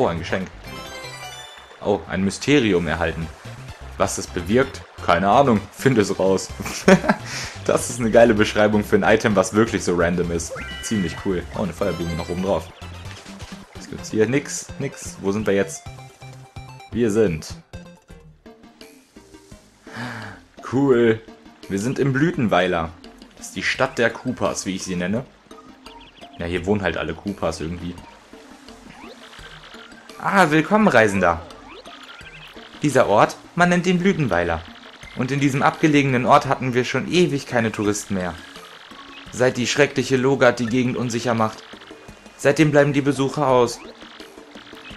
Oh, ein Geschenk. Oh, ein Mysterium erhalten. Was das bewirkt? Keine Ahnung, finde es raus. Das ist eine geile Beschreibung für ein Item, was wirklich so random ist. Ziemlich cool. Oh, eine Feuerblume noch oben drauf. Was gibt's hier? Nix. Wo sind wir jetzt? Wir sind... Cool. Wir sind im Blütenweiler. Das ist die Stadt der Koopas, wie ich sie nenne. Ja, hier wohnen halt alle Koopas irgendwie. Ah, willkommen, Reisender. Dieser Ort, man nennt ihn Blütenweiler. Und in diesem abgelegenen Ort hatten wir schon ewig keine Touristen mehr. Seit die schreckliche Lohgard die Gegend unsicher macht. Seitdem bleiben die Besucher aus.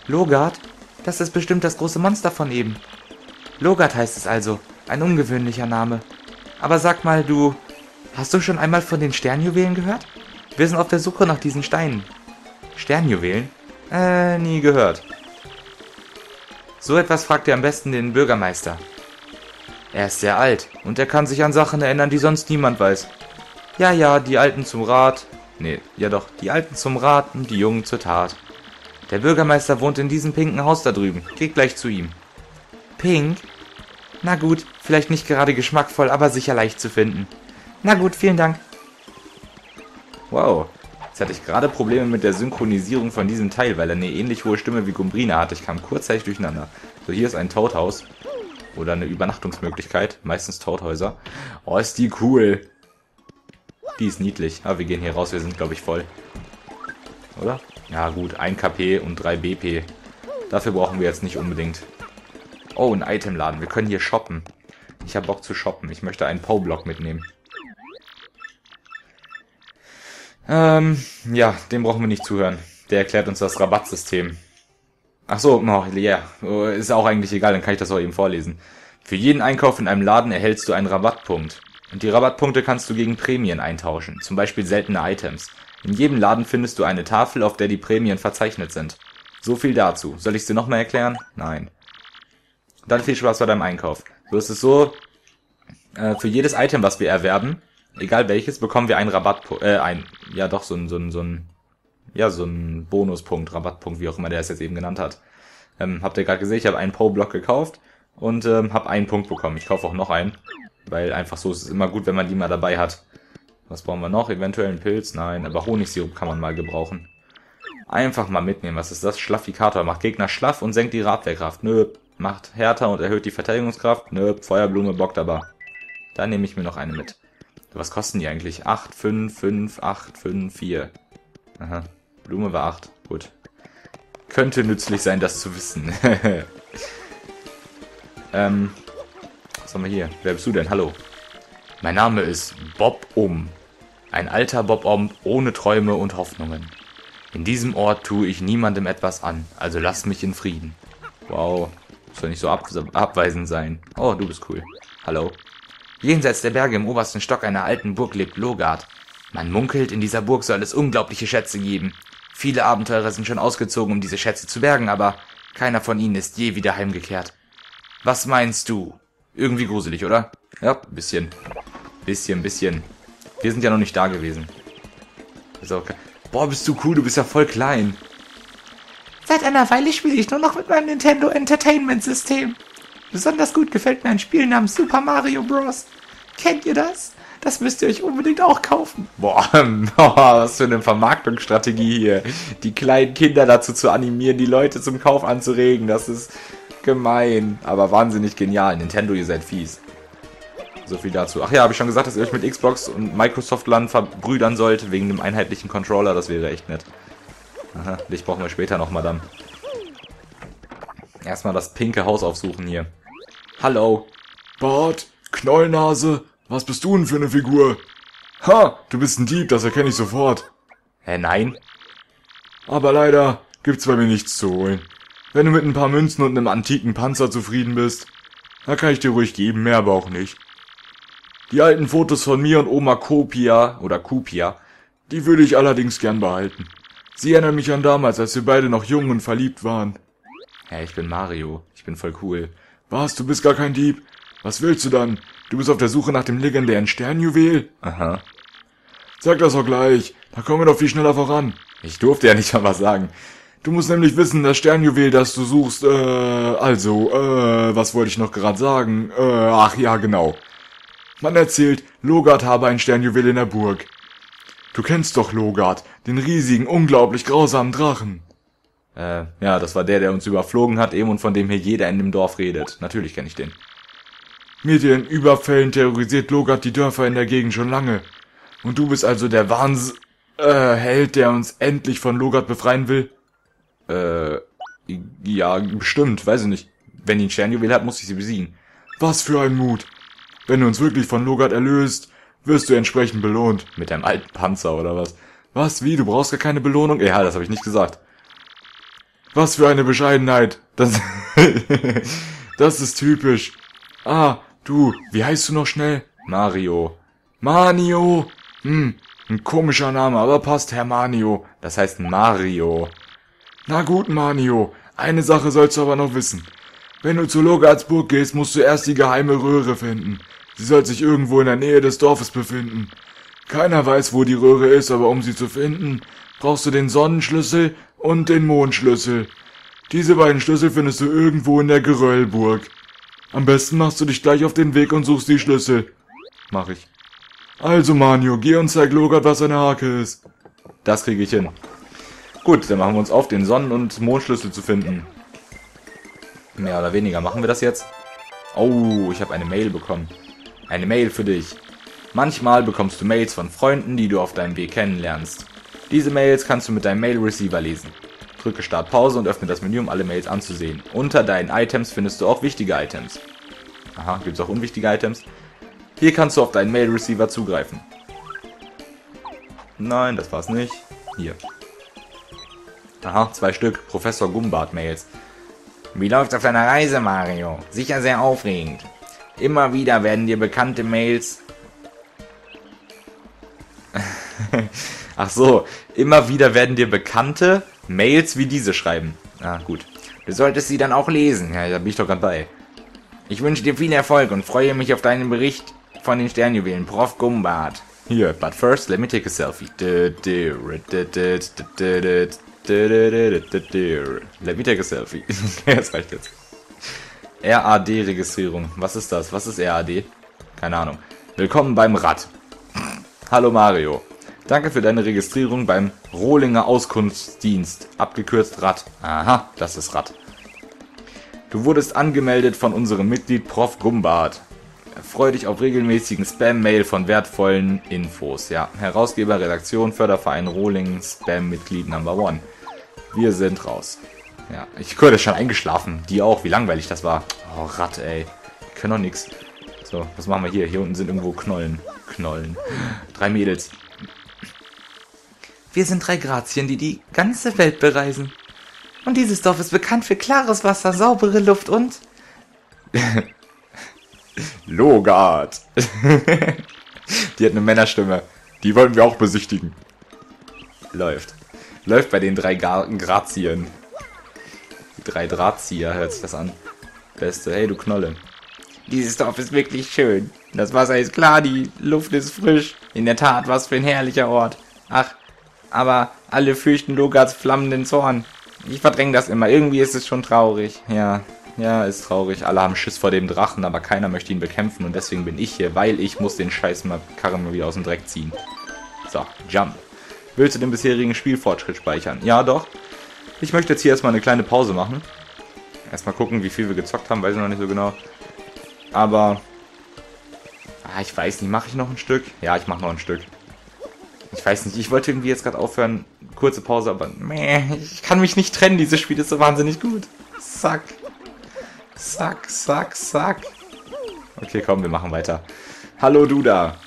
Lohgard? Das ist bestimmt das große Monster von eben. Lohgard heißt es also. Ein ungewöhnlicher Name. Aber sag mal, du... Hast du schon einmal von den Sternjuwelen gehört? Wir sind auf der Suche nach diesen Steinen. Sternjuwelen? Nie gehört. So etwas fragt ihr am besten den Bürgermeister. Er ist sehr alt und er kann sich an Sachen erinnern, die sonst niemand weiß. Ja, die Alten zum Rat. Die Alten zum Rat und die Jungen zur Tat. Der Bürgermeister wohnt in diesem pinken Haus da drüben. Geht gleich zu ihm. Pink? Na gut, vielleicht nicht gerade geschmackvoll, aber sicher leicht zu finden. Na gut, vielen Dank. Wow, jetzt hatte ich gerade Probleme mit der Synchronisierung von diesem Teil, weil er eine ähnlich hohe Stimme wie Gumbrina hatte. Ich kam kurzzeitig durcheinander. So, hier ist ein Toadhaus. Oder eine Übernachtungsmöglichkeit. Meistens Toadhäuser. Oh, ist die cool. Die ist niedlich. Ah, wir gehen hier raus. Wir sind, glaube ich, voll. Oder? Ja, gut. 1 KP und 3 BP. Dafür brauchen wir jetzt nicht unbedingt. Oh, ein Itemladen. Wir können hier shoppen. Ich habe Bock zu shoppen. Ich möchte einen POW-Block mitnehmen. Ja, dem brauchen wir nicht zuhören. Der erklärt uns das Rabattsystem. Achso, ja, ist auch eigentlich egal, dann kann ich das auch eben vorlesen. Für jeden Einkauf in einem Laden erhältst du einen Rabattpunkt. Und die Rabattpunkte kannst du gegen Prämien eintauschen, zum Beispiel seltene Items. In jedem Laden findest du eine Tafel, auf der die Prämien verzeichnet sind. So viel dazu. Soll ich es dir nochmal erklären? Nein. Dann viel Spaß bei deinem Einkauf. So ist es so, für jedes Item, was wir erwerben, egal welches, bekommen wir einen Rabattpunkt, so einen Bonuspunkt, Rabattpunkt, wie auch immer der es jetzt eben genannt hat. Habt ihr gerade gesehen, ich habe einen POW-Block gekauft und habe einen Punkt bekommen. Ich kaufe auch noch einen, weil einfach so ist es immer gut, wenn man die mal dabei hat. Was brauchen wir noch? Eventuell einen Pilz? Nein, aber Honigsirup kann man mal gebrauchen. Einfach mal mitnehmen. Was ist das? Schlaffikator. Macht Gegner schlaff und senkt die Abwehrkraft. Nö. Macht härter und erhöht die Verteidigungskraft. Nö. Feuerblume blockt aber. Da nehme ich mir noch eine mit. Was kosten die eigentlich? 8, 5, 5, 8, 5, 4. Aha. Blume war 8. Gut. Könnte nützlich sein, das zu wissen. Was haben wir hier? Wer bist du denn? Hallo. Mein Name ist Bob-Um. Ein alter Bob-Um ohne Träume und Hoffnungen. In diesem Ort tue ich niemandem etwas an, also lass mich in Frieden. Wow. Soll nicht so abweisend sein. Oh, du bist cool. Hallo. Jenseits der Berge im obersten Stock einer alten Burg lebt Lohgard. Man munkelt, in dieser Burg soll es unglaubliche Schätze geben. Viele Abenteurer sind schon ausgezogen, um diese Schätze zu bergen, aber keiner von ihnen ist je wieder heimgekehrt. Was meinst du? Irgendwie gruselig, oder? Ja, bisschen. Bisschen. Wir sind ja noch nicht da gewesen. Ist okay. Boah, bist du cool, du bist ja voll klein. Seit einer Weile spiele ich nur noch mit meinem Nintendo Entertainment System. Besonders gut gefällt mir ein Spiel namens Super Mario Bros. Kennt ihr das? Das müsst ihr euch unbedingt auch kaufen. Boah, was für eine Vermarktungsstrategie hier. Die kleinen Kinder dazu zu animieren, die Leute zum Kauf anzuregen. Das ist gemein. Aber wahnsinnig genial. Nintendo, ihr seid fies. So viel dazu. Ach ja, habe ich schon gesagt, dass ihr euch mit Xbox und Microsoft-Land verbrüdern sollt, wegen einem einheitlichen Controller. Das wäre echt nett. Aha, dich brauchen wir später noch, Madame. Erstmal das pinke Haus aufsuchen hier. Hallo. Bart, Knollnase, was bist du denn für eine Figur? Ha, du bist ein Dieb, das erkenne ich sofort. Nein. Aber leider gibt's bei mir nichts zu holen. Wenn du mit ein paar Münzen und einem antiken Panzer zufrieden bist, dann kann ich dir ruhig geben, mehr aber auch nicht. Die alten Fotos von mir und Oma Koopia, die würde ich allerdings gern behalten. Sie erinnern mich an damals, als wir beide noch jung und verliebt waren. Hey, ich bin Mario. Ich bin voll cool. Was? Du bist gar kein Dieb? Was willst du dann? Du bist auf der Suche nach dem legendären Sternjuwel? Aha. Sag das auch gleich. Da kommen wir doch viel schneller voran. Ich durfte ja nicht mal was sagen. Du musst nämlich wissen, das Sternjuwel, das du suchst, was wollte ich noch gerade sagen? Ach ja, genau. Man erzählt, Lohgard habe ein Sternjuwel in der Burg. Du kennst doch Lohgard, den riesigen, unglaublich grausamen Drachen. Ja, das war der, der uns überflogen hat eben und von dem hier jeder in dem Dorf redet. Natürlich kenne ich den. Mit ihren Überfällen terrorisiert Lohgard die Dörfer in der Gegend schon lange. Und du bist also der Held, der uns endlich von Lohgard befreien will? Ja, bestimmt, weiß ich nicht. Wenn die ein Sternjuwel hat, muss ich sie besiegen. Was für ein Mut! Wenn du uns wirklich von Lohgard erlöst, wirst du entsprechend belohnt. Mit deinem alten Panzer, oder was? Was, wie, du brauchst gar keine Belohnung? Ja, das habe ich nicht gesagt. Was für eine Bescheidenheit! Das ist typisch. Ah, du, wie heißt du noch schnell? Mario. Manio! Ein komischer Name, aber passt, Herr Manio. Das heißt Mario. Na gut, Manio, eine Sache sollst du aber noch wissen. Wenn du zu Lohgards Burg gehst, musst du erst die geheime Röhre finden. Sie soll sich irgendwo in der Nähe des Dorfes befinden. Keiner weiß, wo die Röhre ist, aber um sie zu finden, brauchst du den Sonnenschlüssel und den Mondschlüssel. Diese beiden Schlüssel findest du irgendwo in der Geröllburg. Am besten machst du dich gleich auf den Weg und suchst die Schlüssel. Mach ich. Also, Manio, geh und zeig Lohgard, was eine Hake ist. Das kriege ich hin. Gut, dann machen wir uns auf, den Sonnen- und Mondschlüssel zu finden. Mehr oder weniger. Machen wir das jetzt? Oh, ich habe eine Mail bekommen. Eine Mail für dich. Manchmal bekommst du Mails von Freunden, die du auf deinem Weg kennenlernst. Diese Mails kannst du mit deinem Mail-Receiver lesen. Drücke Start Pause und öffne das Menü, um alle Mails anzusehen. Unter deinen Items findest du auch wichtige Items. Aha, gibt es auch unwichtige Items? Hier kannst du auf deinen Mail-Receiver zugreifen. Nein, das war's nicht. Hier. Aha, 2 Stück. Professor Gumbart-Mails. Wie läuft's auf deiner Reise, Mario? Sicher sehr aufregend. Immer wieder werden dir bekannte Mails... Ach so, immer wieder werden dir bekannte Mails wie diese schreiben. Ah, gut. Du solltest sie dann auch lesen. Ja, da bin ich doch gerade bei. Ich wünsche dir viel Erfolg und freue mich auf deinen Bericht von den Sternjuwelen, Prof. Gumbart. Hier, but first, let me take a selfie. Let me take a selfie. Das reicht jetzt. RAD-Registrierung. Was ist das? Was ist RAD? Keine Ahnung. Willkommen beim Rad. Hallo Mario. Danke für deine Registrierung beim Rohlinger Auskunftsdienst. Abgekürzt RAD. Aha, das ist RAD. Du wurdest angemeldet von unserem Mitglied Prof. Gumbart. Freue dich auf regelmäßigen Spam-Mail von wertvollen Infos. Ja, Herausgeber, Redaktion, Förderverein, Rohling, Spam-Mitglied Number 1. Wir sind raus. Ja, ich könnte schon eingeschlafen. Die auch, wie langweilig das war. Oh, Rad, ey. Die können doch nix. So, was machen wir hier? Hier unten sind irgendwo Knollen. Knollen. 3 Mädels. Wir sind 3 Grazien, die die ganze Welt bereisen. Und dieses Dorf ist bekannt für klares Wasser, saubere Luft und... Lohgard. Die hat eine Männerstimme. Die wollen wir auch besichtigen. Läuft. Läuft bei den 3 Grazien. Die 3 Drahtzieher, hört sich das an. Beste, hey du Knolle. Dieses Dorf ist wirklich schön. Das Wasser ist klar, die Luft ist frisch. In der Tat, was für ein herrlicher Ort. Ach, aber alle fürchten Lohgards flammenden Zorn. Ich verdränge das immer. Irgendwie ist es schon traurig. Ja. Ja, ist traurig. Alle haben Schiss vor dem Drachen, aber keiner möchte ihn bekämpfen und deswegen bin ich hier, weil ich muss den scheiß Karren mal wieder aus dem Dreck ziehen. So, Jump. Willst du den bisherigen Spielfortschritt speichern? Ja, doch. Ich möchte jetzt hier erstmal eine kleine Pause machen. Erstmal gucken, wie viel wir gezockt haben, weiß ich noch nicht so genau. Aber... Ah, ich weiß nicht, mache ich noch ein Stück? Ja, ich mache noch ein Stück. Ich weiß nicht, ich wollte irgendwie jetzt gerade aufhören. Kurze Pause, aber... Meh, ich kann mich nicht trennen, dieses Spiel ist so wahnsinnig gut. Zack. Zack, zack, zack. Okay, komm, wir machen weiter. Hallo, du da.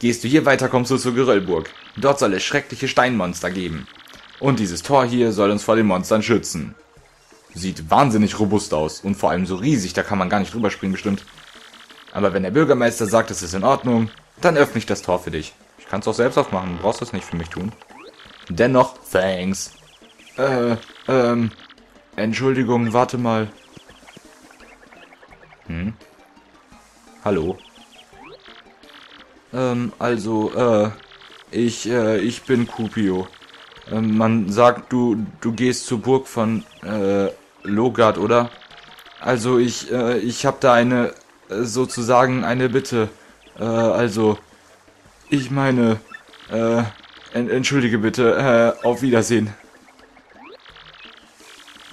Gehst du hier weiter, kommst du zur Geröllburg. Dort soll es schreckliche Steinmonster geben. Und dieses Tor hier soll uns vor den Monstern schützen. Sieht wahnsinnig robust aus und vor allem so riesig, da kann man gar nicht drüber springen, bestimmt. Aber wenn der Bürgermeister sagt, es ist in Ordnung, dann öffne ich das Tor für dich. Ich kann es auch selbst aufmachen, du brauchst das nicht für mich tun. Dennoch, thanks. Entschuldigung, warte mal. Hm? Hallo? Ich bin Koopio. Man sagt, du gehst zur Burg von Lohgard, oder? Also ich habe da eine, sozusagen eine Bitte. Also, ich meine, entschuldige bitte, auf Wiedersehen.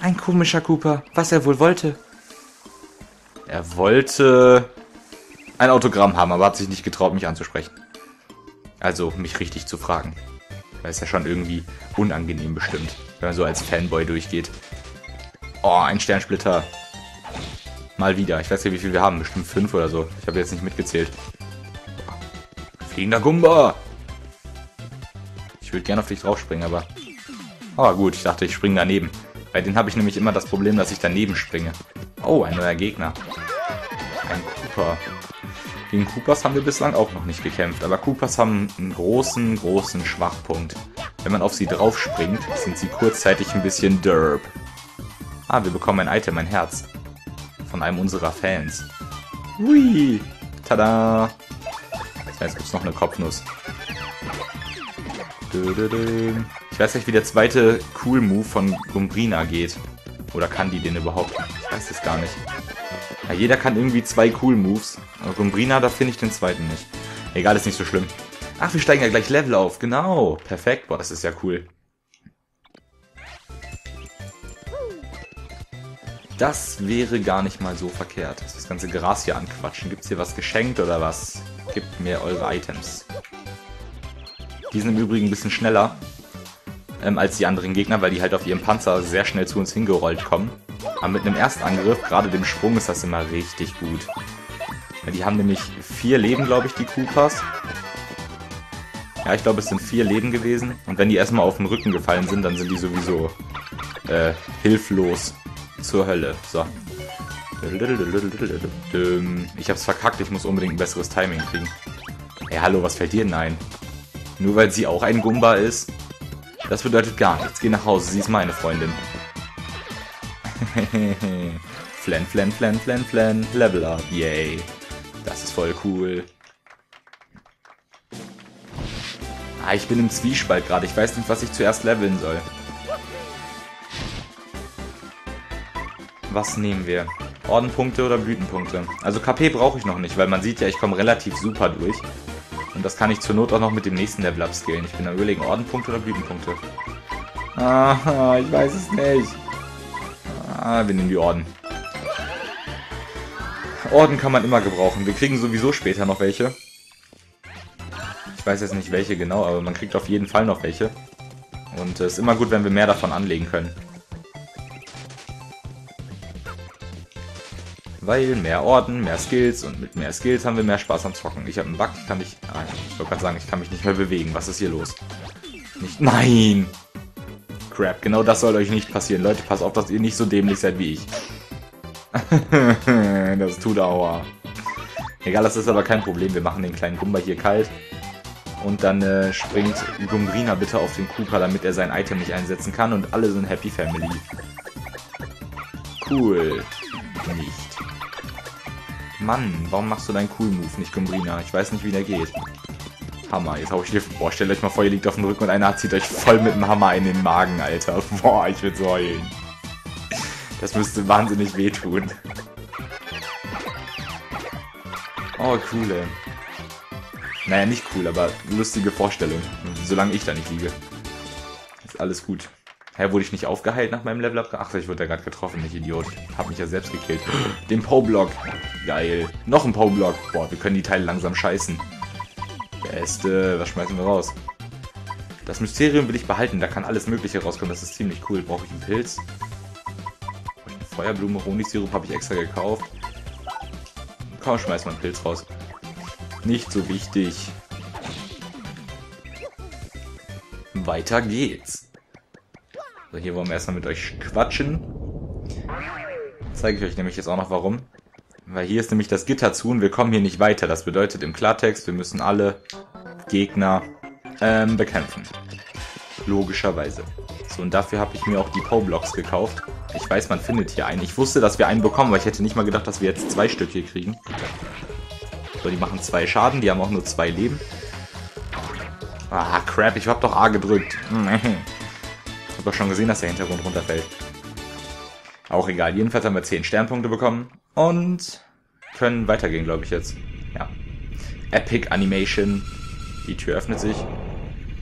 Ein komischer Koopa, was er wohl wollte. Er wollte ein Autogramm haben, aber hat sich nicht getraut, mich anzusprechen. Also, mich richtig zu fragen. Das ist ja schon irgendwie unangenehm bestimmt, wenn man so als Fanboy durchgeht. Oh, ein Sternsplitter. Mal wieder. Ich weiß nicht, wie viel wir haben. Bestimmt 5 oder so. Ich habe jetzt nicht mitgezählt. Fliegender Gumba. Ich würde gerne auf dich draufspringen, aber... Oh, gut. Ich dachte, ich springe daneben. Bei denen habe ich nämlich immer das Problem, dass ich daneben springe. Oh, ein neuer Gegner. Ein Koopa. Gegen Koopas haben wir bislang auch noch nicht gekämpft, aber Koopas haben einen großen Schwachpunkt. Wenn man auf sie draufspringt, sind sie kurzzeitig ein bisschen derb. Ah, wir bekommen ein Item, ein Herz. Von einem unserer Fans. Hui! Tada! Jetzt gibt es noch eine Kopfnuss. Ich weiß nicht, wie der zweite Cool-Move von Gumbrina geht. Oder kann die den überhaupt? Ich weiß es gar nicht. Ja, jeder kann irgendwie 2 Cool-Moves. Aber Gumbrina, da finde ich den zweiten nicht. Egal, ist nicht so schlimm. Ach, wir steigen ja gleich Level auf. Genau. Perfekt. Boah, das ist ja cool. Das wäre gar nicht mal so verkehrt. Das ganze Gras hier anquatschen. Gibt's hier was geschenkt oder was? Gebt mir eure Items. Die sind im Übrigen ein bisschen schneller als die anderen Gegner, weil die halt auf ihrem Panzer sehr schnell zu uns hingerollt kommen. Aber mit einem Erstangriff, gerade dem Sprung, ist das immer richtig gut. Die haben nämlich 4 Leben, glaube ich, die Koopas. Ja, ich glaube, es sind 4 Leben gewesen. Und wenn die erstmal auf den Rücken gefallen sind, dann sind die sowieso hilflos zur Hölle. So. Ich hab's verkackt, ich muss unbedingt ein besseres Timing kriegen. Ey, hallo, was fällt dir denn ein? Nur weil sie auch ein Gumba ist? Das bedeutet gar nichts. Geh nach Hause, sie ist meine Freundin. Flan, flan, flan, flan, flan. Level up, yay. Das ist voll cool. Ah, ich bin im Zwiespalt gerade. Ich weiß nicht, was ich zuerst leveln soll. Was nehmen wir? Ordenpunkte oder Blütenpunkte? Also KP brauche ich noch nicht, weil man sieht ja, ich komme relativ super durch. Und das kann ich zur Not auch noch mit dem nächsten Level upscalen. Ich bin am Überlegen, Ordenpunkte oder Blütenpunkte? Ah, ich weiß es nicht. Ah, wir nehmen die Orden. Orden kann man immer gebrauchen. Wir kriegen sowieso später noch welche. Ich weiß jetzt nicht welche genau, aber man kriegt auf jeden Fall noch welche. Und es ist immer gut, wenn wir mehr davon anlegen können. Weil mehr Orden, mehr Skills und mit mehr Skills haben wir mehr Spaß am Zocken. Ich habe einen Bug, kann mich... Ah, ich wollte gerade sagen, ich kann mich nicht mehr bewegen. Was ist hier los? Nicht... Nein! Crap, genau das soll euch nicht passieren. Leute, passt auf, dass ihr nicht so dämlich seid wie ich. Das tut aua. Egal, das ist aber kein Problem. Wir machen den kleinen Gumba hier kalt. Und dann springt Gumbrina bitte auf den Koopa, damit er sein Item nicht einsetzen kann. Und alle sind Happy Family. Cool. Nicht. Mann, warum machst du deinen Cool-Move nicht, Gumbrina? Ich weiß nicht, wie der geht. Hammer, jetzt hau ich dir... Boah, stellt euch mal vor, ihr liegt auf dem Rücken und einer zieht euch voll mit dem Hammer in den Magen, Alter. Boah, ich würde so heulen. Das müsste wahnsinnig wehtun. Oh, coole. Naja, nicht cool, aber lustige Vorstellung. Solange ich da nicht liege. Ist alles gut. Hä, wurde ich nicht aufgeheilt nach meinem Level-Up? Ach, ich wurde da gerade getroffen, ich Idiot. Hab mich ja selbst gekillt. Den POW-Block. Geil. Noch ein POW-Block. Boah, wir können die Teile langsam scheißen. Beste. Was schmeißen wir raus? Das Mysterium will ich behalten. Da kann alles Mögliche rauskommen. Das ist ziemlich cool. Brauche ich einen Pilz? Brauche ich eine Feuerblume? Honigsirup habe ich extra gekauft. Komm, schmeiß mal einen Pilz raus. Nicht so wichtig. Weiter geht's. So, hier wollen wir erstmal mit euch quatschen. Zeige ich euch nämlich jetzt auch noch warum. Weil hier ist nämlich das Gitter zu und wir kommen hier nicht weiter. Das bedeutet im Klartext, wir müssen alle Gegner bekämpfen. Logischerweise. So, und dafür habe ich mir auch die POW-Blocks gekauft. Ich weiß, man findet hier einen. Ich wusste, dass wir einen bekommen, weil ich hätte nicht mal gedacht, dass wir jetzt 2 Stück hier kriegen. So, die machen 2 Schaden, die haben auch nur 2 Leben. Ah, crap, ich habe doch A gedrückt. habe doch schon gesehen, dass der Hintergrund runterfällt. Auch egal, jedenfalls haben wir 10 Sternpunkte bekommen und können weitergehen, glaube ich jetzt. Ja. Epic Animation. Die Tür öffnet sich.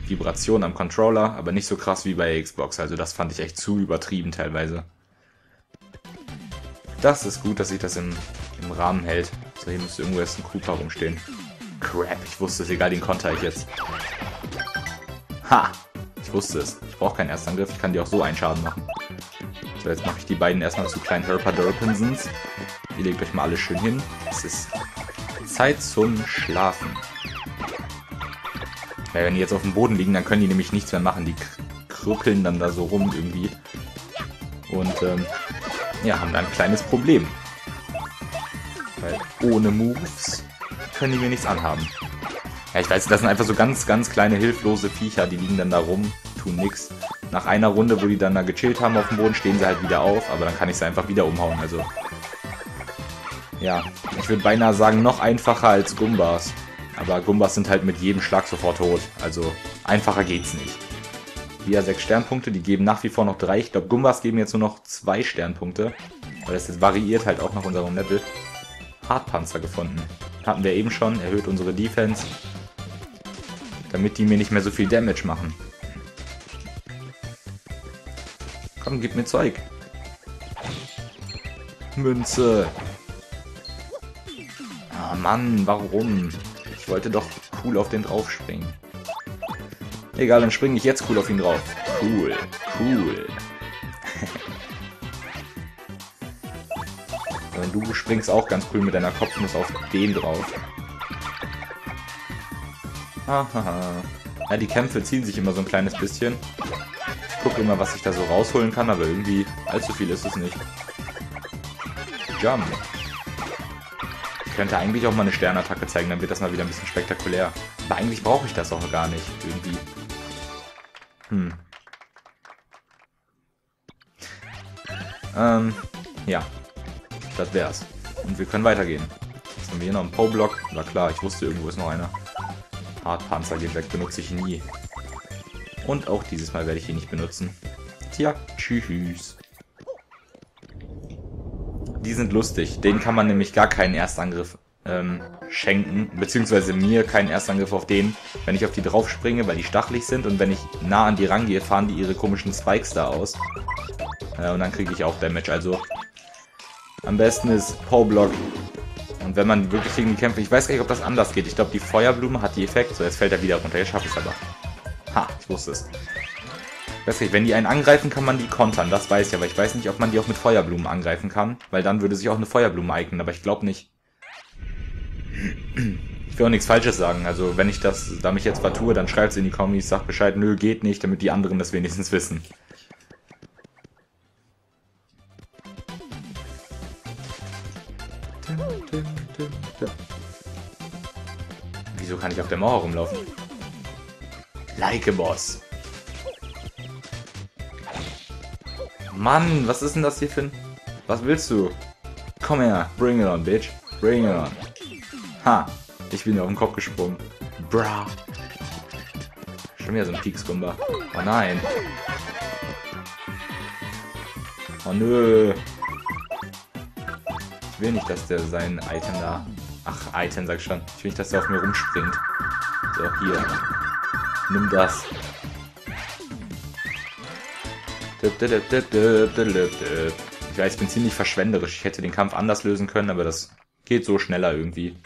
Vibration am Controller, aber nicht so krass wie bei Xbox. Also das fand ich echt zu übertrieben teilweise. Das ist gut, dass sich das im Rahmen hält. So, hier müsste irgendwo jetzt ein Koopa rumstehen. Crap, ich wusste es. Egal, den konter ich jetzt. Ha! Ich wusste es. Ich brauche keinen Erstangriff. Ich kann dir auch so einen Schaden machen. So, jetzt mache ich die beiden erstmal zu kleinen Herpaderpinsons. Ihr legt euch mal alle schön hin. Es ist Zeit zum Schlafen. Weil wenn die jetzt auf dem Boden liegen, dann können die nämlich nichts mehr machen. Die krüppeln dann da so rum irgendwie. Und ja, haben da ein kleines Problem. Weil ohne Moves können die mir nichts anhaben. Ja, ich weiß, das sind einfach so ganz, ganz kleine hilflose Viecher. Die liegen dann da rum, tun nichts. Nach einer Runde, wo die dann da gechillt haben auf dem Boden, stehen sie halt wieder auf. Aber dann kann ich sie einfach wieder umhauen. Also, ja, ich würde beinahe sagen, noch einfacher als Gumbas. Aber Gumbas sind halt mit jedem Schlag sofort tot. Also einfacher geht's nicht. Wieder 6 Sternpunkte, die geben nach wie vor noch 3. Ich glaube, Gumbas geben jetzt nur noch 2 Sternpunkte. Weil das jetzt variiert halt auch nach unserem Level. Hartpanzer gefunden. Hatten wir eben schon, erhöht unsere Defense. Damit die mir nicht mehr so viel Damage machen. Komm, gib mir Zeug. Münze. Ah, Mann, warum? Ich wollte doch cool auf den drauf springen. Egal, dann springe ich jetzt cool auf ihn drauf. Cool, cool. Und du springst auch ganz cool mit deiner Kopfnuss auf den drauf. Hahaha. Ja, die Kämpfe ziehen sich immer so ein kleines bisschen. Ich gucke immer, was ich da so rausholen kann, aber irgendwie allzu viel ist es nicht. Jump. Ich könnte eigentlich auch mal eine Sternattacke zeigen, dann wird das mal wieder ein bisschen spektakulär. Aber eigentlich brauche ich das auch gar nicht, irgendwie. Ja. Das wär's. Und wir können weitergehen. Jetzt haben wir hier noch einen POW-Block. Na klar, ich wusste, irgendwo ist noch einer. Hartpanzer geht weg, benutze ich nie. Und auch dieses Mal werde ich ihn nicht benutzen. Tja, tschüss. Die sind lustig. Denen kann man nämlich gar keinen Erstangriff schenken. Beziehungsweise mir keinen Erstangriff auf den, wenn ich auf die drauf springe, weil die stachelig sind. Und wenn ich nah an die rangehe, fahren die ihre komischen Spikes da aus. Und dann kriege ich auch Damage. Also am besten ist POW-Block. Und wenn man wirklich gegen die Kämpfe... Ich weiß gar nicht, ob das anders geht. Ich glaube, die Feuerblume hat die Effekt. So, jetzt fällt er wieder runter. Jetzt schaffe ich es aber. Ha, ich wusste es. Weiß nicht, wenn die einen angreifen, kann man die kontern, das weiß ich, aber ich weiß nicht, ob man die auch mit Feuerblumen angreifen kann, weil dann würde sich auch eine Feuerblume eignen, aber ich glaube nicht. Ich will auch nichts Falsches sagen, also wenn ich das, da mich jetzt vertue, dann schreibt es in die Kommis, sagt Bescheid, nö, geht nicht, damit die anderen das wenigstens wissen. Wieso kann ich auf der Mauer rumlaufen? Like a Boss. Mann, was ist denn das hier für ein... Was willst du? Komm her, bring it on, bitch. Bring it on. Ha, ich bin mir auf den Kopf gesprungen. Bra. Schon wieder so ein Pieks-Gumba. Oh nein. Oh nö. Ich will nicht, dass der sein Item da... Ach, Item, sag ich schon. Ich will nicht, dass der auf mir rumspringt. So, hier. Nimm das. Ich weiß, ich bin ziemlich verschwenderisch. Ich hätte den Kampf anders lösen können, aber das geht so schneller irgendwie.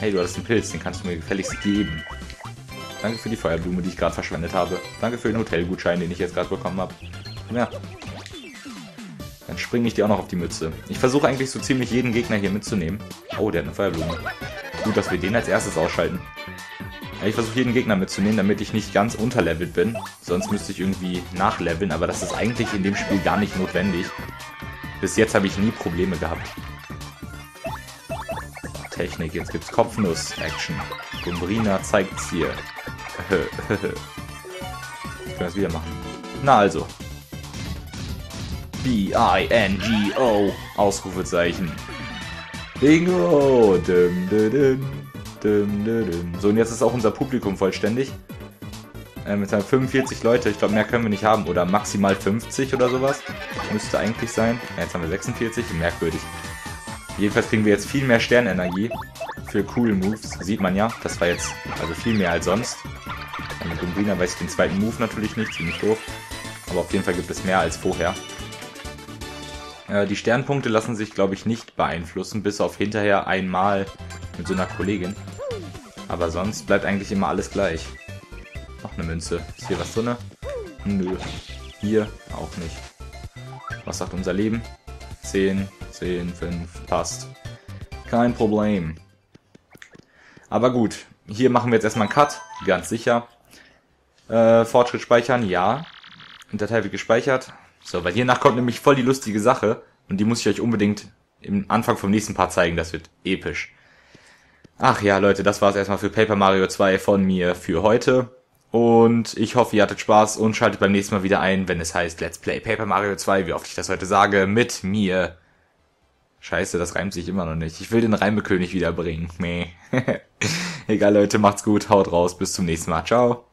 Hey, du hast einen Pilz, den kannst du mir gefälligst geben. Danke für die Feuerblume, die ich gerade verschwendet habe. Danke für den Hotelgutschein, den ich jetzt gerade bekommen habe. Ja. Dann springe ich dir auch noch auf die Mütze. Ich versuche eigentlich so ziemlich jeden Gegner hier mitzunehmen. Oh, der hat eine Feuerblume. Gut, dass wir den als erstes ausschalten. Ich versuche jeden Gegner mitzunehmen, damit ich nicht ganz unterlevelt bin. Sonst müsste ich irgendwie nachleveln, aber das ist eigentlich in dem Spiel gar nicht notwendig. Bis jetzt habe ich nie Probleme gehabt. Technik, jetzt gibt's Kopfnuss-Action. Gumbrina zeigt's hier. Ich kann das wieder machen. Na also. B-I-N-G-O. Ausrufezeichen. Bingo. Dum, dum, dum. So, und jetzt ist auch unser Publikum vollständig. Jetzt haben wir 45 Leute. Ich glaube, mehr können wir nicht haben. Oder maximal 50 oder sowas. Müsste eigentlich sein. Ja, jetzt haben wir 46. Merkwürdig. Jedenfalls kriegen wir jetzt viel mehr Sternenergie für coole Moves. Sieht man ja. Das war jetzt also viel mehr als sonst. Und mit Gumbrina weiß ich den zweiten Move natürlich nicht. Ziemlich doof. Aber auf jeden Fall gibt es mehr als vorher. Die Sternpunkte lassen sich, glaube ich, nicht beeinflussen. Bis auf hinterher einmal mit so einer Kollegin. Aber sonst bleibt eigentlich immer alles gleich. Noch eine Münze. Ist hier was drin? Nö. Hier auch nicht. Was sagt unser Leben? 10, 10, 5. Passt. Kein Problem. Aber gut. Hier machen wir jetzt erstmal einen Cut. Ganz sicher. Fortschritt speichern. Ja. Datei wird gespeichert. So, weil hiernach kommt nämlich voll die lustige Sache. Und die muss ich euch unbedingt im Anfang vom nächsten Part zeigen. Das wird episch. Ach ja, Leute. Das war es erstmal für Paper Mario 2 von mir für heute. Und ich hoffe, ihr hattet Spaß und schaltet beim nächsten Mal wieder ein, wenn es heißt Let's Play Paper Mario 2, wie oft ich das heute sage, mit mir. Scheiße, das reimt sich immer noch nicht. Ich will den Reimekönig wiederbringen. Nee. Egal, Leute, macht's gut, haut raus, bis zum nächsten Mal. Ciao.